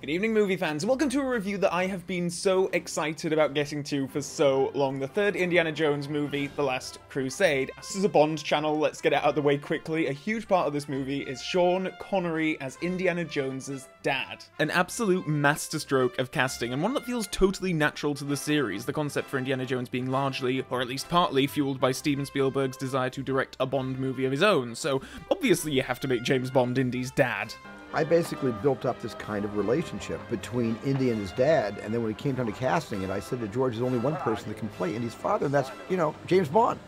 Good evening, movie fans. Welcome to a review that I have been so excited about getting to for so long. The third Indiana Jones movie, The Last Crusade. This is a Bond channel, let's get it out of the way quickly. A huge part of this movie is Sean Connery as Indiana Jones's dad. An absolute masterstroke of casting, and one that feels totally natural to the series, the concept for Indiana Jones being largely, or at least partly, fueled by Steven Spielberg's desire to direct a Bond movie of his own. So, obviously you have to make James Bond Indy's dad. I basically built up this kind of relationship between Indy and his dad, and then when it came down to casting it, I said to George, there's only one person that can play Indy's father, and that's, you know, James Bond.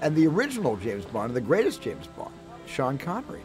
And the original James Bond, and the greatest James Bond, Sean Connery.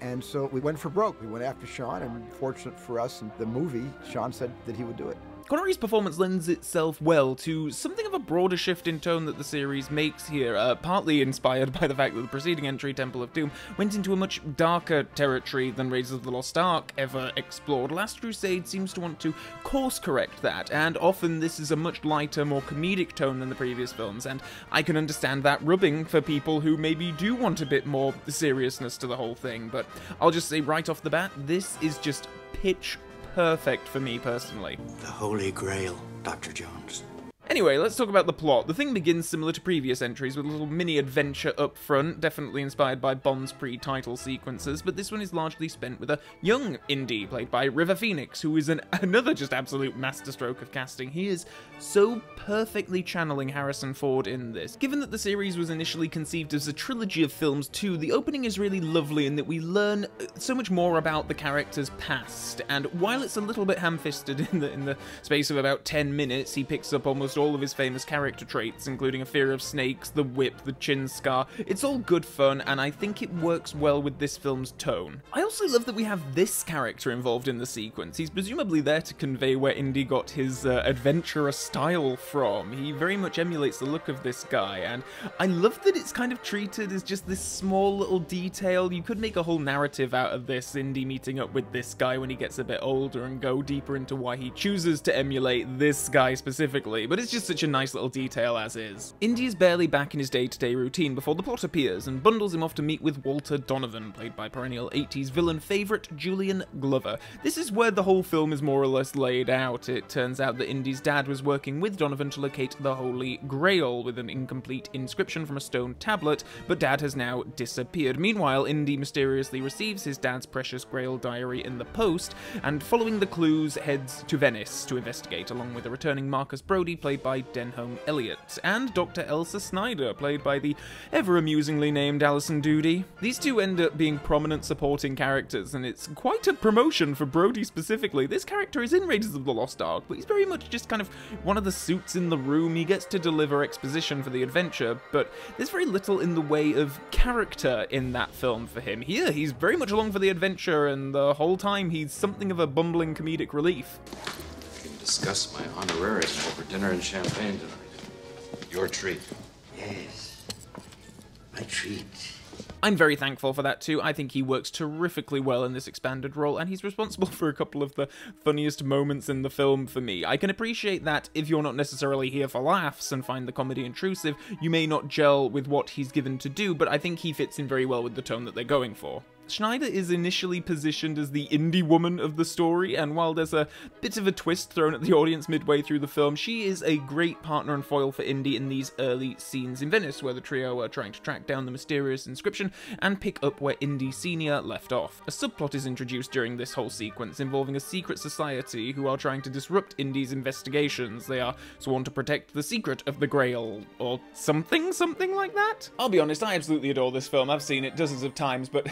And so we went for broke. We went after Sean, and fortunate for us, in the movie, Sean said that he would do it. Connery's performance lends itself well to something of a broader shift in tone that the series makes here, partly inspired by the fact that the preceding entry, Temple of Doom, went into a much darker territory than Raiders of the Lost Ark ever explored. Last Crusade seems to want to course-correct that, and often this is a much lighter, more comedic tone than the previous films, and I can understand that rubbing for people who maybe do want a bit more seriousness to the whole thing, but I'll just say right off the bat, this is just pitch perfect for me personally. The Holy Grail, Dr. Jones. Anyway, let's talk about the plot. The thing begins similar to previous entries, with a little mini-adventure up front, definitely inspired by Bond's pre-title sequences, but this one is largely spent with a young Indy, played by River Phoenix, who is another just absolute masterstroke of casting. He is so perfectly channeling Harrison Ford in this. Given that the series was initially conceived as a trilogy of films too, the opening is really lovely in that we learn so much more about the character's past, and while it's a little bit ham-fisted in the space of about 10 minutes, he picks up almost all of his famous character traits, including a fear of snakes, the whip, the chin scar. It's all good fun, and I think it works well with this film's tone. I also love that we have this character involved in the sequence. He's presumably there to convey where Indy got his adventurer style from. He very much emulates the look of this guy, and I love that it's kind of treated as just this small little detail. You could make a whole narrative out of this, Indy meeting up with this guy when he gets a bit older and go deeper into why he chooses to emulate this guy specifically, but it's just such a nice little detail as is. Indy is barely back in his day-to-day routine before the plot appears and bundles him off to meet with Walter Donovan, played by perennial 80s villain favourite Julian Glover. This is where the whole film is more or less laid out. It turns out that Indy's dad was working with Donovan to locate the Holy Grail with an incomplete inscription from a stone tablet, but Dad has now disappeared. Meanwhile, Indy mysteriously receives his dad's precious Grail diary in the post, and following the clues, heads to Venice to investigate, along with a returning Marcus Brody, played by Denholm Elliott, and Dr. Elsa Snyder, played by the ever-amusingly named Allison Doody. These two end up being prominent supporting characters, and it's quite a promotion for Brody specifically. This character is in Raiders of the Lost Ark, but he's very much just kind of one of the suits in the room. He gets to deliver exposition for the adventure, but there's very little in the way of character in that film for him. Here, he's very much along for the adventure, and the whole time he's something of a bumbling comedic relief. Discuss my honorarium over dinner and champagne tonight. Your treat. Yes, my treat. I'm very thankful for that too. I think he works terrifically well in this expanded role, and he's responsible for a couple of the funniest moments in the film for me. I can appreciate that if you're not necessarily here for laughs and find the comedy intrusive, you may not gel with what he's given to do, but I think he fits in very well with the tone that they're going for. Snyder is initially positioned as the indie woman of the story, and while there's a bit of a twist thrown at the audience midway through the film, she is a great partner and foil for Indy in these early scenes in Venice, where the trio are trying to track down the mysterious inscription and pick up where Indy Sr. left off. A subplot is introduced during this whole sequence involving a secret society who are trying to disrupt Indy's investigations. They are sworn to protect the secret of the Grail, or something like that? I'll be honest, I absolutely adore this film. I've seen it dozens of times, but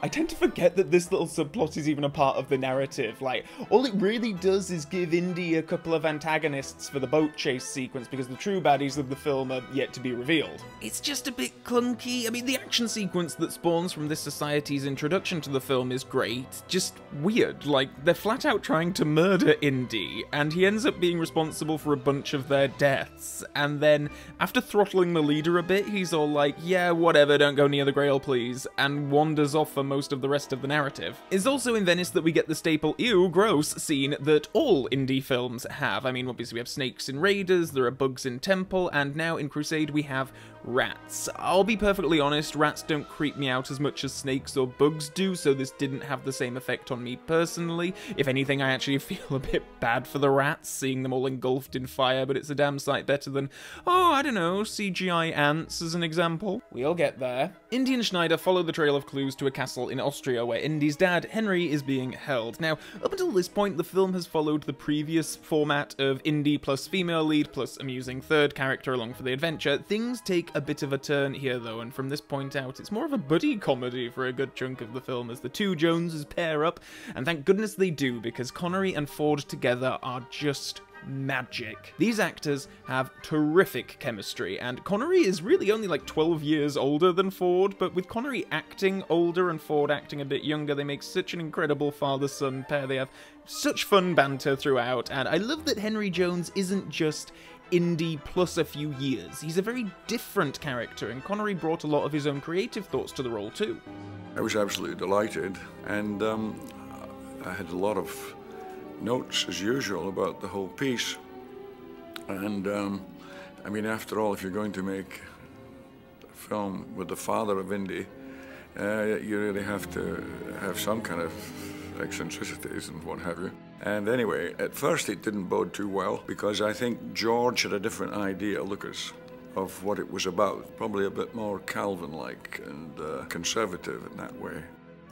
I tend to forget that this little subplot is even a part of the narrative. Like, all it really does is give Indy a couple of antagonists for the boat chase sequence, because the true baddies of the film are yet to be revealed. It's just a bit clunky. I mean, the action sequence that spawns from this society's introduction to the film is great, just weird. Like, they're flat out trying to murder Indy, and he ends up being responsible for a bunch of their deaths. And then, after throttling the leader a bit, he's all like, yeah, whatever, don't go near the Grail, please, and wanders off for most of the rest of the narrative. It's also in Venice that we get the staple ew, gross scene that all indie films have. I mean, obviously we have snakes in Raiders, there are bugs in Temple, and now in Crusade we have rats. I'll be perfectly honest, rats don't creep me out as much as snakes or bugs do, so this didn't have the same effect on me personally. If anything, I actually feel a bit bad for the rats, seeing them all engulfed in fire, but it's a damn sight better than, oh, I don't know, CGI ants as an example. We'll get there. Indy and Schneider follow the trail of clues to a castle in Austria where Indy's dad, Henry, is being held. Now, up until this point, the film has followed the previous format of Indy plus female lead plus amusing third character along for the adventure. Things take a bit of a turn here, though, and from this point out, it's more of a buddy comedy for a good chunk of the film as the two Joneses pair up, and thank goodness they do, because Connery and Ford together are just magic. These actors have terrific chemistry, and Connery is really only like 12 years older than Ford, but with Connery acting older and Ford acting a bit younger, they make such an incredible father-son pair. They have such fun banter throughout, and I love that Henry Jones isn't just Indy plus a few years. He's a very different character, and Connery brought a lot of his own creative thoughts to the role too. I was absolutely delighted, and I had a lot of notes as usual about the whole piece, and I mean, after all, if you're going to make a film with the father of Indy, you really have to have some kind of eccentricities and what have you. And anyway, at first it didn't bode too well, because I think George had a different idea, Lucas, of what it was about, probably a bit more Calvin-like and conservative in that way.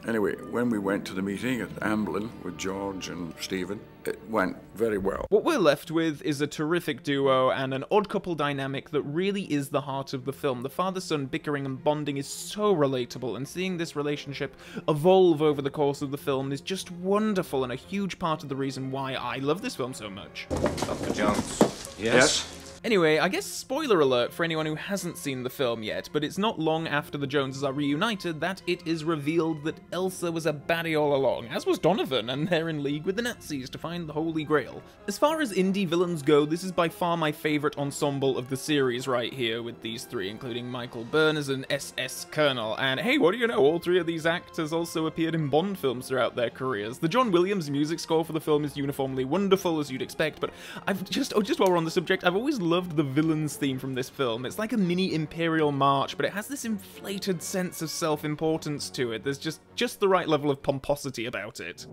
Anyway, when we went to the meeting at Amblin with George and Stephen, it went very well. What we're left with is a terrific duo and an odd couple dynamic that really is the heart of the film. The father-son bickering and bonding is so relatable, and seeing this relationship evolve over the course of the film is just wonderful and a huge part of the reason why I love this film so much. Dr. Jones. Yes? Anyway, I guess spoiler alert for anyone who hasn't seen the film yet, but it's not long after the Joneses are reunited that it is revealed that Elsa was a baddie all along, as was Donovan, and they're in league with the Nazis to find the Holy Grail. As far as indie villains go, this is by far my favourite ensemble of the series right here, with these three, including Michael Byrne as an SS colonel, and hey, what do you know, all three of these actors also appeared in Bond films throughout their careers. The John Williams music score for the film is uniformly wonderful, as you'd expect, but I've just while we're on the subject, I've always loved the villains theme from this film. It's like a mini Imperial March, but it has this inflated sense of self-importance to it. There's just the right level of pomposity about it.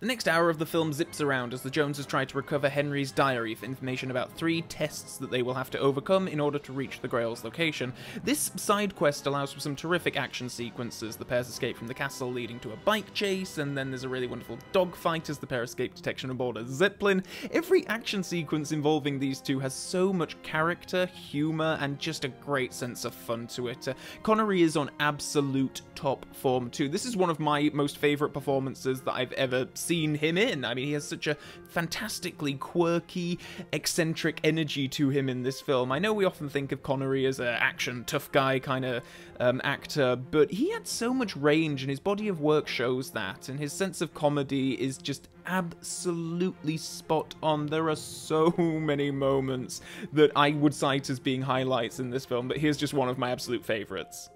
The next hour of the film zips around as the Joneses try to recover Henry's diary for information about three tests that they will have to overcome in order to reach the Grail's location. This side quest allows for some terrific action sequences. The pair's escape from the castle leading to a bike chase, and then there's a really wonderful dogfight as the pair escape detection aboard a Zeppelin. Every action sequence involving these two has so much character, humour, and just a great sense of fun to it. Connery is on absolute top form too. This is one of my most favourite performances that I've ever seen him in. I mean, he has such a fantastically quirky, eccentric energy to him in this film. I know we often think of Connery as an action tough guy kind of actor, but he had so much range, and his body of work shows that, and his sense of comedy is just absolutely spot on. There are so many moments that I would cite as being highlights in this film, but here's just one of my absolute favourites.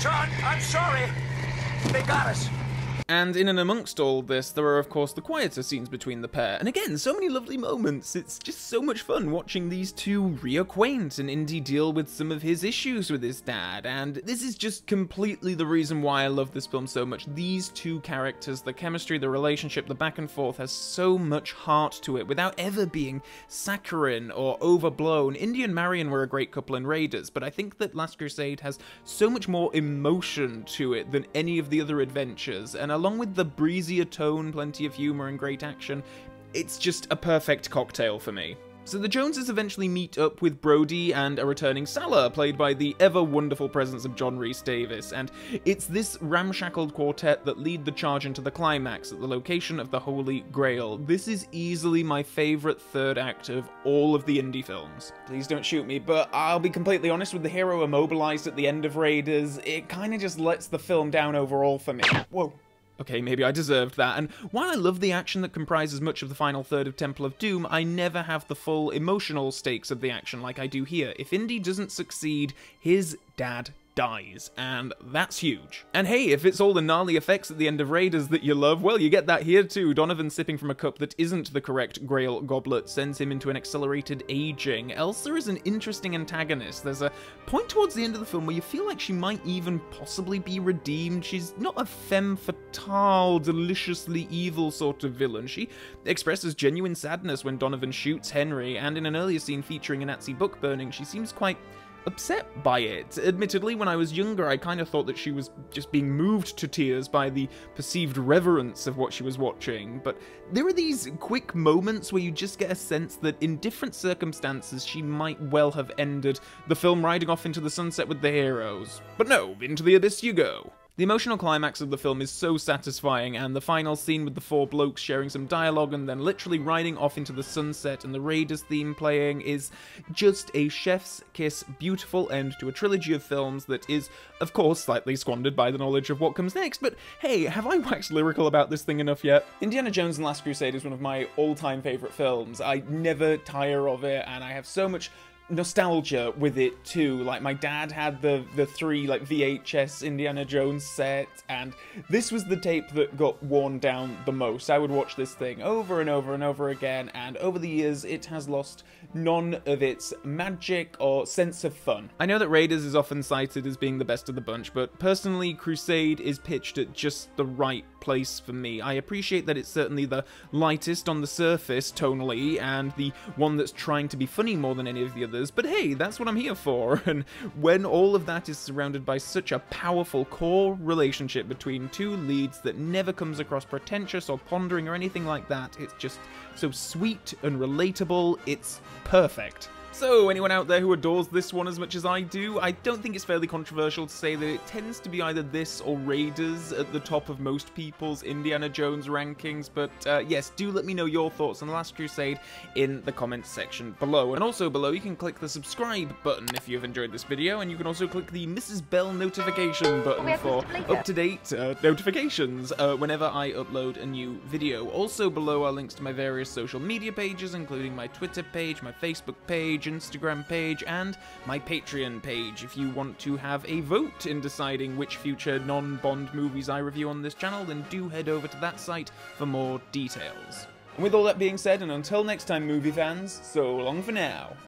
John, I'm sorry. They got us. And in and amongst all this, there are of course the quieter scenes between the pair, and again, so many lovely moments. It's just so much fun watching these two reacquaint and Indy deal with some of his issues with his dad, and this is just completely the reason why I love this film so much. These two characters, the chemistry, the relationship, the back and forth has so much heart to it without ever being saccharine or overblown. Indy and Marion were a great couple in Raiders, but I think that Last Crusade has so much more emotion to it than any of the other adventures, and along with the breezier tone, plenty of humour and great action, it's just a perfect cocktail for me. So the Joneses eventually meet up with Brody and a returning Salah, played by the ever-wonderful presence of John Rhys-Davies, and it's this ramshackled quartet that lead the charge into the climax at the location of the Holy Grail. This is easily my favourite third act of all of the indie films. Please don't shoot me, but I'll be completely honest, with the hero immobilised at the end of Raiders, it kinda just lets the film down overall for me. Whoa. okay, maybe I deserved that. And while I love the action that comprises much of the final third of Temple of Doom, I never have the full emotional stakes of the action like I do here. If Indy doesn't succeed, his dad dies, and that's huge. And hey, if it's all the gnarly effects at the end of Raiders that you love, well, you get that here too. Donovan sipping from a cup that isn't the correct Grail goblet sends him into an accelerated aging. Elsa is an interesting antagonist. There's a point towards the end of the film where you feel like she might even possibly be redeemed. She's not a femme fatale, deliciously evil sort of villain. She expresses genuine sadness when Donovan shoots Henry, and in an earlier scene featuring a Nazi book burning, she seems quite upset by it. Admittedly, when I was younger, I kind of thought that she was just being moved to tears by the perceived reverence of what she was watching, but there are these quick moments where you just get a sense that in different circumstances she might well have ended the film riding off into the sunset with the heroes. But no, into the abyss you go. The emotional climax of the film is so satisfying, and the final scene with the four blokes sharing some dialogue and then literally riding off into the sunset and the Raiders theme playing is just a chef's kiss, beautiful end to a trilogy of films that is, of course, slightly squandered by the knowledge of what comes next, but hey, have I waxed lyrical about this thing enough yet? Indiana Jones and the Last Crusade is one of my all-time favourite films. I never tire of it, and I have so much nostalgia with it too. Like, my dad had the three like VHS Indiana Jones set, and this was the tape that got worn down the most. I would watch this thing over and over and over again, and over the years it has lost none of its magic or sense of fun. I know that Raiders is often cited as being the best of the bunch, but personally Crusade is pitched at just the right place for me. I appreciate that it's certainly the lightest on the surface tonally, and the one that's trying to be funny more than any of the others. But hey, that's what I'm here for, and when all of that is surrounded by such a powerful core relationship between two leads that never comes across pretentious or pondering or anything like that, it's just so sweet and relatable, it's perfect. So, anyone out there who adores this one as much as I do, I don't think it's fairly controversial to say that it tends to be either this or Raiders at the top of most people's Indiana Jones rankings, but yes, do let me know your thoughts on The Last Crusade in the comments section below. And also below, you can click the subscribe button if you've enjoyed this video, and you can also click the Mrs. Bell notification button for up-to-date notifications whenever I upload a new video. Also below are links to my various social media pages, including my Twitter page, my Facebook page, Instagram page, and my Patreon page if you want to have a vote in deciding which future non-Bond movies I review on this channel. Then do head over to that site for more details. And with all that being said, and until next time, movie fans, so long for now.